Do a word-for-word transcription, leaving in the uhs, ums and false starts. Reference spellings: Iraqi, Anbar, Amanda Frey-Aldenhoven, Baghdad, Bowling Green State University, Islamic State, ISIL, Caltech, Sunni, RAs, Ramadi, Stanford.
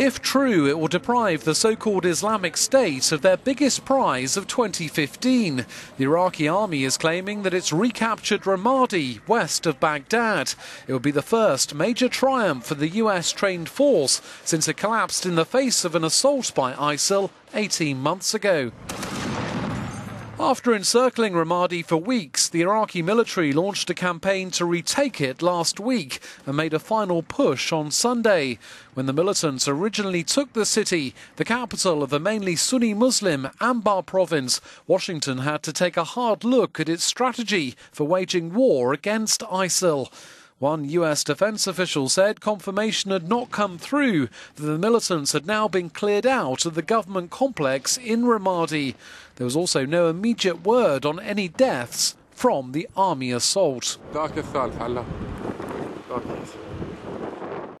If true, it will deprive the so-called Islamic State of their biggest prize of twenty fifteen. The Iraqi army is claiming that it's recaptured Ramadi, west of Baghdad. It will be the first major triumph for the U S-trained force since it collapsed in the face of an assault by ISIL eighteen months ago. After encircling Ramadi for weeks, the Iraqi military launched a campaign to retake it last week and made a final push on Sunday. When the militants originally took the city, the capital of the mainly Sunni Muslim Anbar province, Washington had to take a hard look at its strategy for waging war against ISIL. One U S defense official said confirmation had not come through that the militants had now been cleared out of the government complex in Ramadi. There was also no immediate word on any deaths from the army assault.